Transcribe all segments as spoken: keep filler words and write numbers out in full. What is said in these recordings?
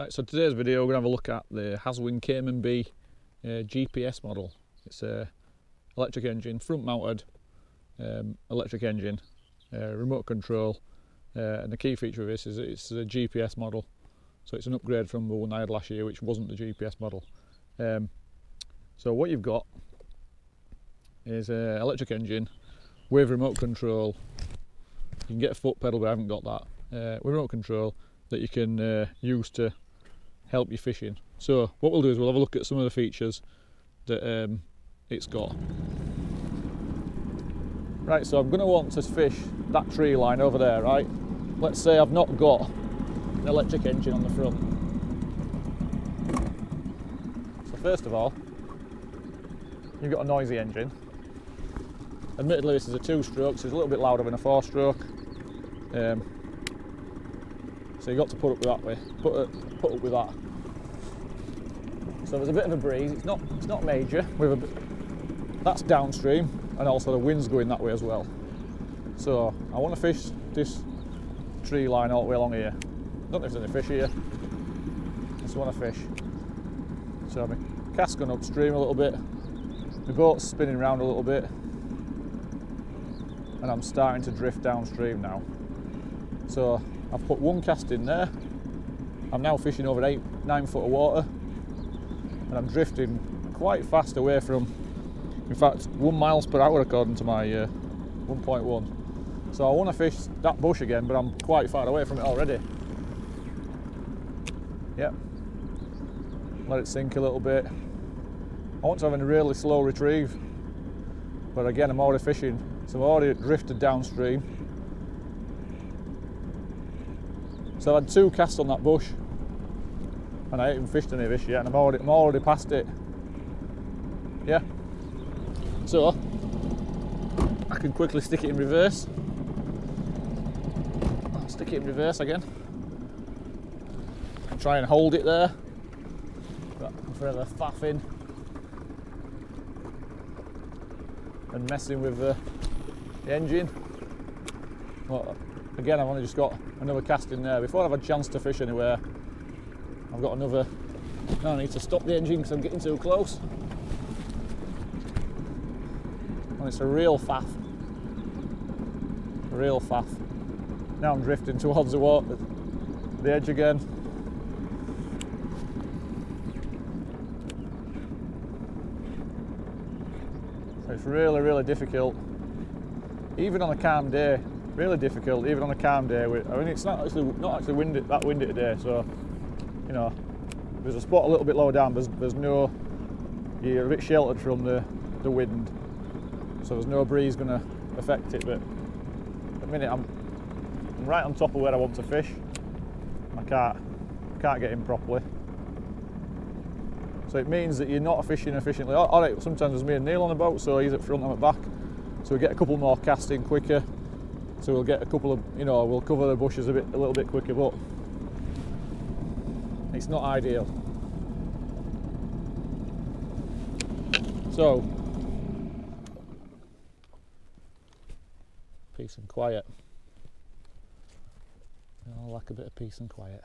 Right, so today's video we're going to have a look at the Haswing Cayman B uh, G P S model. It's an electric engine, front mounted um, electric engine, uh, remote control, uh, and the key feature of this is it's a G P S model. So it's an upgrade from the one I had last year, which wasn't the G P S model. Um, so what you've got is an electric engine with remote control. You can get a foot pedal, but I haven't got that. Uh, with remote control that you can uh, use to help you fishing. So what we'll do is we'll have a look at some of the features that um, it's got. Right, so I'm going to want to fish that tree line over there, right? Let's say I've not got an electric engine on the front. So first of all, you've got a noisy engine. Admittedly, this is a two-stroke, so it's a little bit louder than a four-stroke. Um, so you've got to put up with that way. Put up, put up with that. So there's a bit of a breeze. It's not, it's not major. With a, that's downstream, and also the wind's going that way as well. So I want to fish this tree line all the way along here. I don't know if there's any fish here. I just want to fish. So my cast's going upstream a little bit. My boat's spinning round a little bit. And I'm starting to drift downstream now. So I've put one cast in there. I'm now fishing over eight, nine foot of water. And I'm drifting quite fast away from, in fact, one miles per hour according to my uh, one point one. So I want to fish that bush again, but I'm quite far away from it already. Yep. Let it sink a little bit. I want to have a really slow retrieve. But again, I'm already fishing. So I've already drifted downstream. So I've had two casts on that bush. And I haven't even fished any of this yet, and I'm already, I'm already past it. Yeah. So, I can quickly stick it in reverse. I'll stick it in reverse again. And try and hold it there. But I'm forever faffing. And messing with the, the engine. Well, again, I've only just got another cast in there. Before I have a chance to fish anywhere, I've got another. Now I need to stop the engine because I'm getting too close. And it's a real faff. A real faff. Now I'm drifting towards the water, the edge again. It's really, really difficult, even on a calm day. Really difficult, even on a calm day. I mean, it's not actually not actually windy, that windy today, so you know, there's a spot a little bit lower down. There's there's no, you're a bit sheltered from the the wind, so there's no breeze going to affect it. But at the minute, I'm I'm right on top of where I want to fish. I can't can't get in properly. So it means that you're not fishing efficiently. All right, sometimes there's me and Neil on the boat, so he's at front, I'm at back. So we get a couple more casts in quicker. So we'll get a couple of, you know, we'll cover the bushes a bit, a little bit quicker, but it's not ideal. So, peace and quiet. I like a bit of peace and quiet.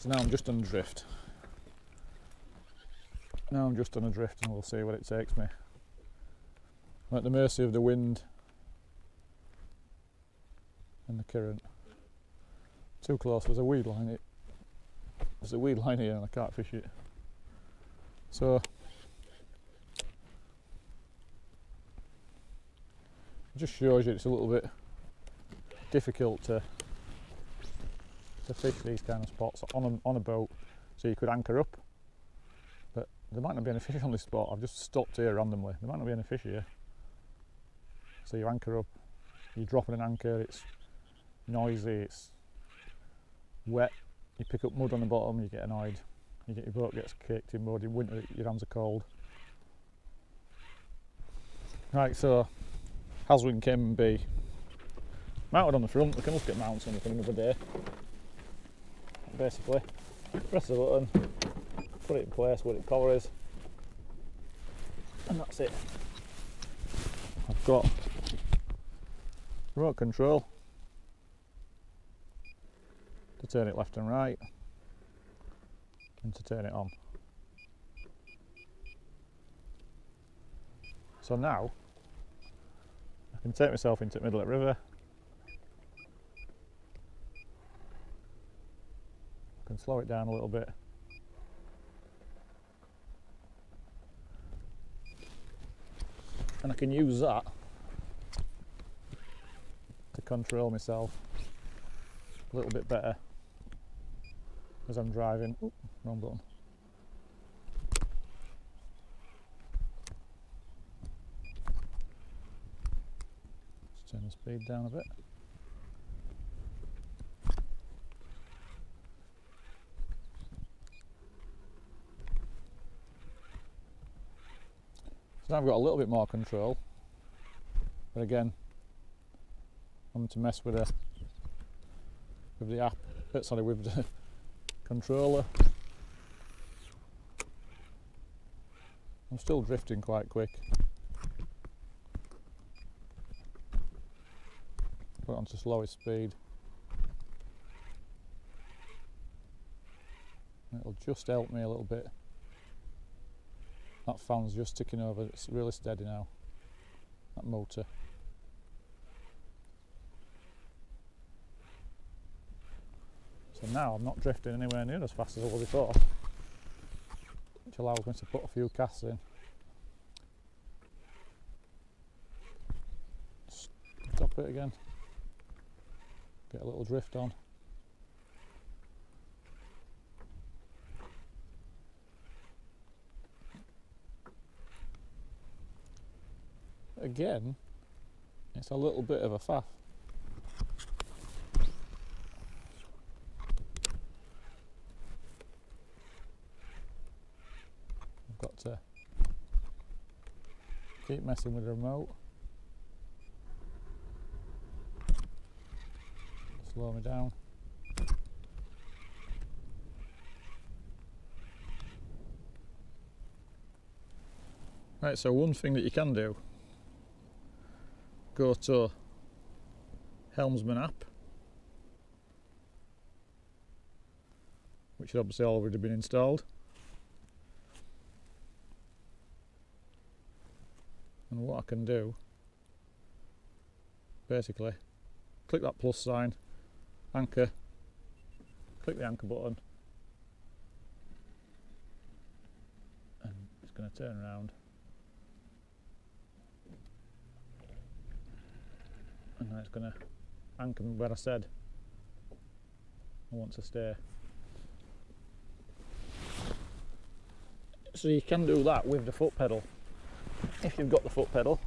So now I'm just on drift. Now I'm just on a drift, and we'll see what it takes me. I'm at the mercy of the wind and the current. Too close. There's a weed line. It there's a weed line here, and I can't fish it. So it just shows you it's a little bit difficult to to fish these kind of spots on a, on a boat. So you could anchor up. There might not be any fish on this spot. I've just stopped here randomly. There might not be any fish here. So you anchor up, you're dropping an anchor, it's noisy, it's wet. You pick up mud on the bottom, you get annoyed. You get, your boat gets kicked in mud, in winter your hands are cold. Right, so Haswing Cayman B. Mounted on the front, we can look at mounts on the front another day. Basically, press the button, put it in place where the collar is, and that's it. I've got remote control, to turn it left and right and to turn it on. So now I can take myself into the middle of the river, I can slow it down a little bit. And I can use that to control myself a little bit better as I'm driving. Oop, wrong button. Let's turn the speed down a bit. So now I've got a little bit more control, but again, I'm to mess with a with the app. Sorry, with the controller. I'm still drifting quite quick. Put it on to slowest speed. It'll just help me a little bit. That fan's just ticking over, it's really steady now, that motor. So now I'm not drifting anywhere near as fast as I was before, which allows me to put a few casts in. Stop it again, get a little drift on. Again, it's a little bit of a faff. I've got to keep messing with the remote. Slow me down. Right, so one thing that you can do, go to Helmsman app, which should obviously already been installed, and what I can do basically, click that plus sign, anchor, click the anchor button, and it's going to turn around. And it's going to anchor me where I said I want to stay. So you can do that with the foot pedal. If you've got the foot pedal,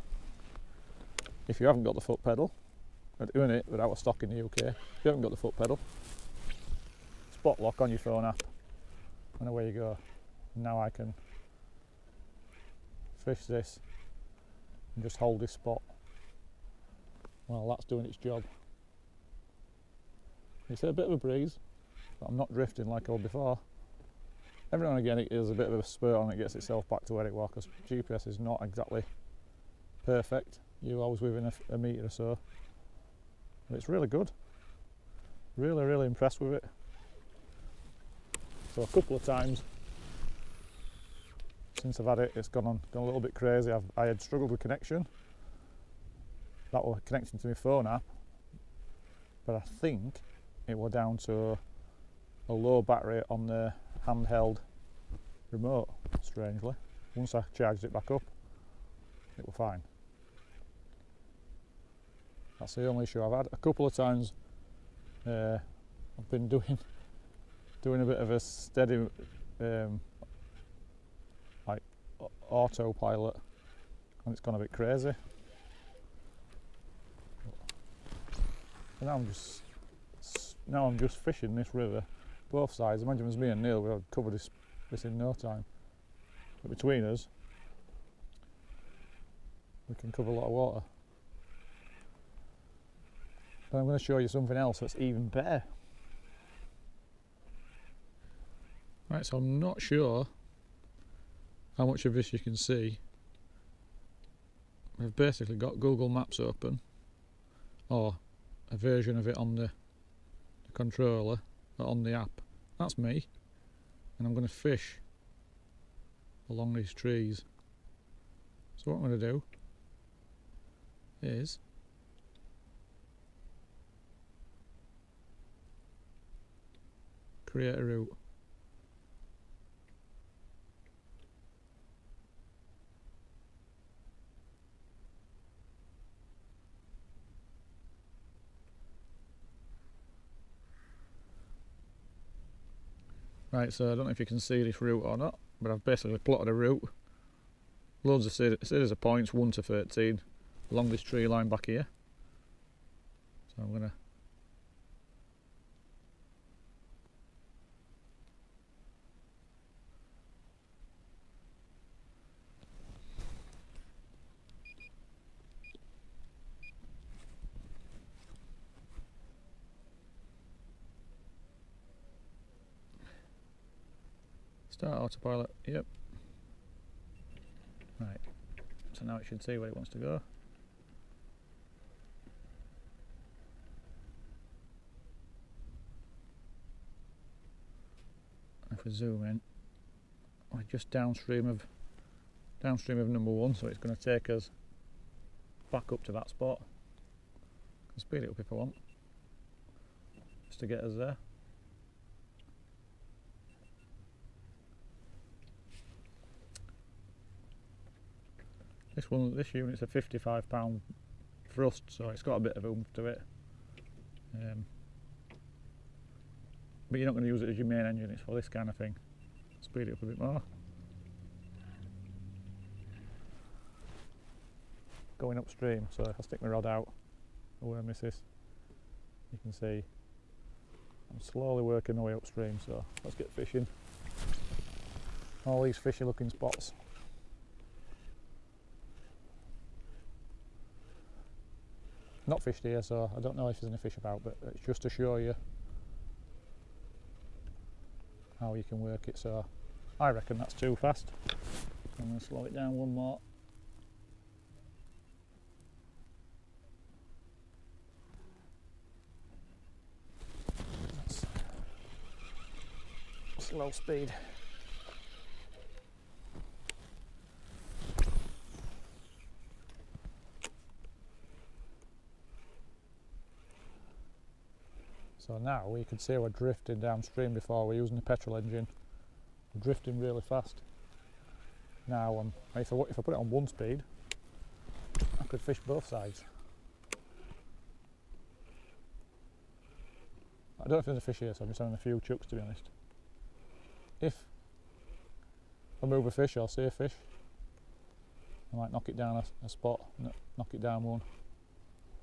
if you haven't got the foot pedal, we're doing it without a stock in the U K. If you haven't got the foot pedal, spot lock on your phone app, and away you go. Now I can fish this and just hold this spot. Well, that's doing its job. It's a bit of a breeze, but I'm not drifting like I was before. Every now and again it is a bit of a spurt on, it gets itself back to where it was, because G P S is not exactly perfect. You're always within a, a metre or so. But it's really good. Really, really impressed with it. So a couple of times since I've had it, it's gone on, gone a little bit crazy. I've, I had struggled with connection. That was connecting to my phone app, but I think it was down to a low battery on the handheld remote, strangely. Once I charged it back up, it was fine. That's the only issue I've had. A couple of times uh, I've been doing doing a bit of a steady um, like autopilot, and it's gone a bit crazy. Now I'm just now I'm just fishing this river, both sides. Imagine it was me and Neil, we'd cover this this in no time. But between us, we can cover a lot of water. But I'm going to show you something else that's even better. Right, so I'm not sure how much of this you can see. We've basically got Google Maps open, or a version of it on the, the controller, on the app. That's me, and I'm going to fish along these trees. So what I'm going to do is create a route. Right, so I don't know if you can see this route or not, but I've basically plotted a route. Loads of series of points, one to thirteen, along this tree line back here. So I'm going to start autopilot, yep. Right, so now it should see where it wants to go. If we zoom in, we're just downstream of downstream of number one, so it's going to take us back up to that spot. I can speed it up if I want, just to get us there. This one, this unit's a fifty-five pound thrust, so it's got a bit of oomph to it. Um, but you're not going to use it as your main engine, it's for this kind of thing. Speed it up a bit more. Going upstream, so if I stick my rod out, away I miss this, you can see I'm slowly working my way upstream, so let's get fishing. All these fishy looking spots. Not fished here, so I don't know if there's any fish about, but it's just to show you how you can work it. So I reckon that's too fast. I'm going to slow it down one more. That's slow speed. So now we can see we're drifting downstream. Before, we're using the petrol engine, we're drifting really fast. Now um, if, I, if I put it on one speed, I could fish both sides. I don't know if there's a fish here, so I'm just having a few chucks to be honest. If I move a fish or see a fish, I might knock it down a, a spot, knock it down one.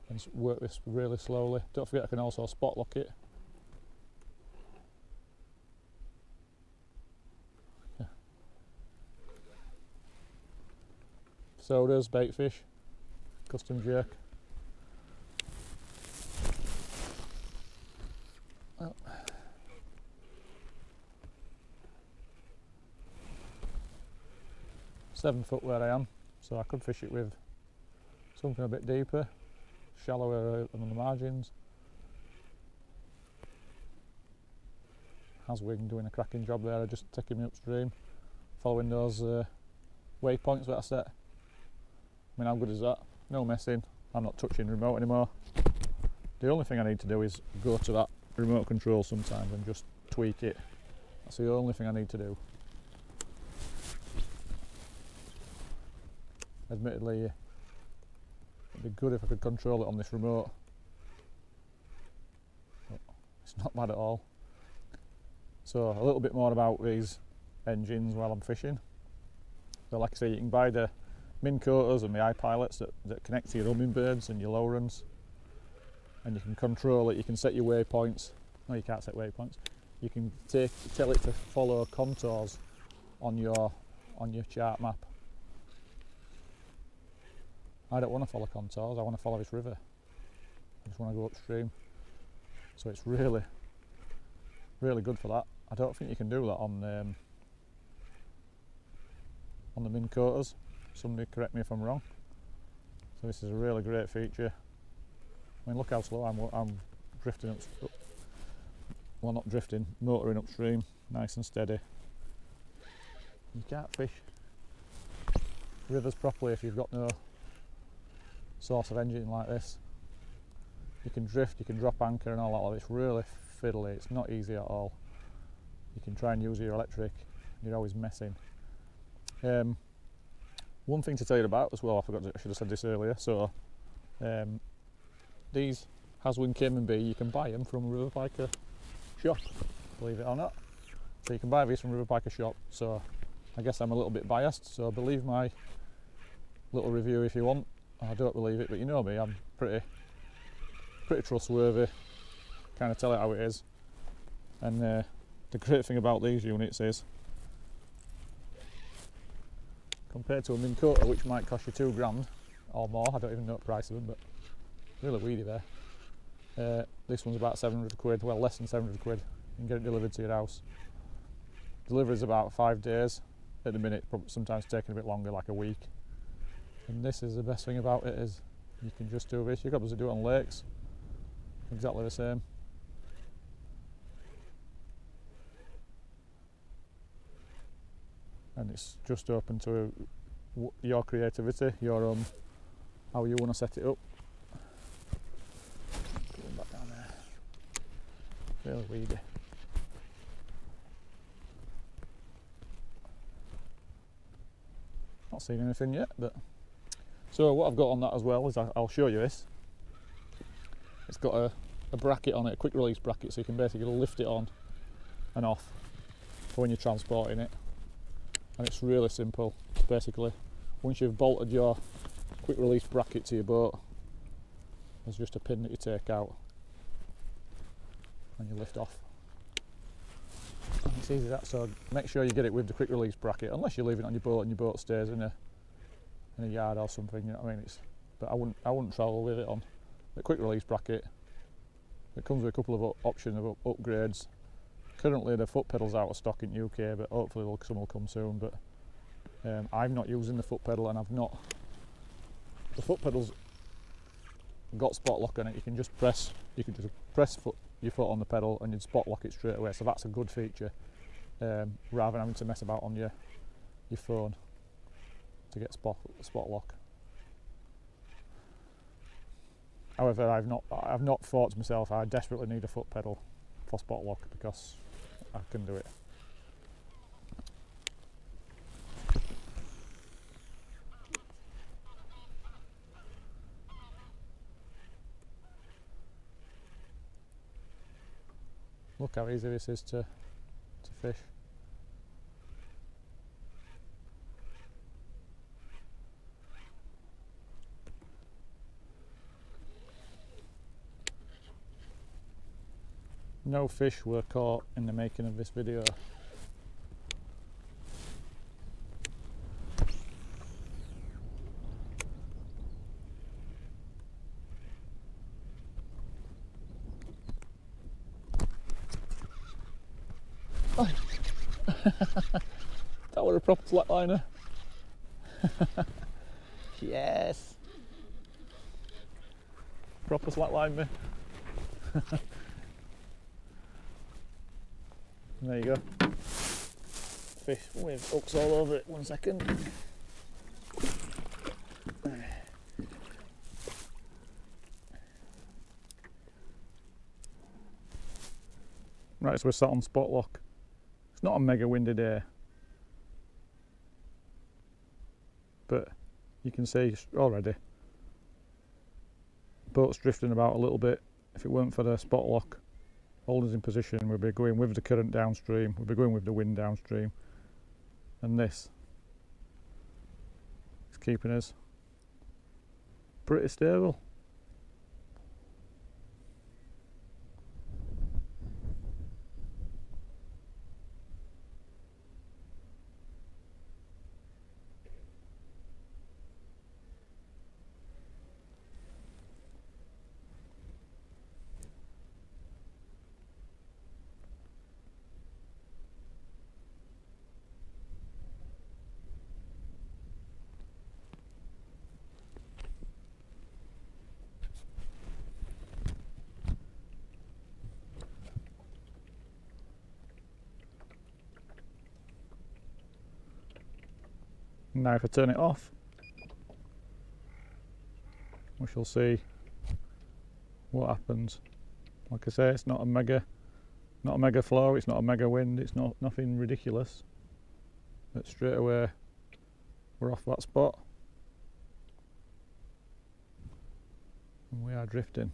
And just work this really slowly. Don't forget I can also spot lock it. Yeah. Sodas, bait fish, custom jerk. Oh. Seven foot where I am, so I could fish it with something a bit deeper. Shallower on the margins. Haswing doing a cracking job there, just taking me upstream, following those uh, waypoints that I set. I mean, how good is that? No messing, I'm not touching the remote anymore. The only thing I need to do is go to that remote control sometimes and just tweak it. That's the only thing I need to do. Admittedly, it'd be good if I could control it on this remote. But it's not bad at all. So a little bit more about these engines while I'm fishing. So like I say, you can buy the Minn Kotas and the iPilots that, that connect to your Humminbirds and your Lowrance. And you can control it, you can set your waypoints. No, you can't set waypoints. You can take, tell it to follow contours on your on your chart map. I don't want to follow contours, I want to follow this river. I just want to go upstream. So it's really, really good for that. I don't think you can do that on um, on the Minn Kotas. Somebody correct me if I'm wrong. So this is a really great feature. I mean, look how slow I'm, I'm drifting up, up, while not drifting, motoring upstream, nice and steady. You can't fish rivers properly if you've got no source of engine like this. You can drift, you can drop anchor and all that, it's really fiddly, it's not easy at all. You can try and use your electric, you're always messing. Um, one thing to tell you about as well, I forgot, to, I should have said this earlier, so um, these Haswing Cayman B, you can buy them from Riverpiker shop, believe it or not. So you can buy these from Riverpiker shop, so I guess I'm a little bit biased, so believe my little review if you want. I don't believe it, but you know me, I'm pretty pretty trustworthy, kind of tell it how it is. And uh, the great thing about these units is, compared to a Minn Kota, which might cost you two grand or more, I don't even know the price of them, but really weedy there. Uh, this one's about seven hundred quid, well less than seven hundred quid. You can get it delivered to your house. Delivery's about five days at the minute, probably sometimes taking a bit longer, like a week. And this is the best thing about it is you can just do this. You can obviously do it on lakes, exactly the same. And it's just open to your creativity, your um, how you want to set it up. Going back down there, really weedy. Not seen anything yet, but so what I've got on that as well is I, I'll show you this. It's got a, a bracket on it, a quick release bracket, so you can basically lift it on and off for when you're transporting it. And it's really simple. Basically, once you've bolted your quick release bracket to your boat, there's just a pin that you take out and you lift off. And it's easy that, so make sure you get it with the quick release bracket, unless you're leaving it on your boat and your boat stays in a in a yard or something, you know what I mean? It's, but I wouldn't I wouldn't travel with it on. The quick release bracket, it comes with a couple of options of up upgrades. Currently the foot pedal's out of stock in U K, but hopefully some will come soon. But um, I'm not using the foot pedal, and I've not. The foot pedal's got spot lock on it. You can just press, you can just press foot, your foot on the pedal, and you'd spot lock it straight away. So that's a good feature, um, rather than having to mess about on your your phone to get spot spot lock. However, I've not I've not thought to myself, I desperately need a foot pedal for spot lock, because I can do it. Look how easy this is to, to fish. No fish were caught in the making of this video. Oh. That were a proper flatliner. Yes. Proper flatline me. There you go. Fish with hooks all over it. One second. Right, so we're sat on spot lock. It's not a mega windy day, but you can see already boat's drifting about a little bit. If it weren't for the spot lock holding us in position, we'll be going with the current downstream, we'll be going with the wind downstream, and this is keeping us pretty stable. Now if I turn it off, we shall see what happens. Like I say, it's not a mega, not a mega flow, it's not a mega wind, it's not nothing ridiculous. But straight away we're off that spot and we are drifting.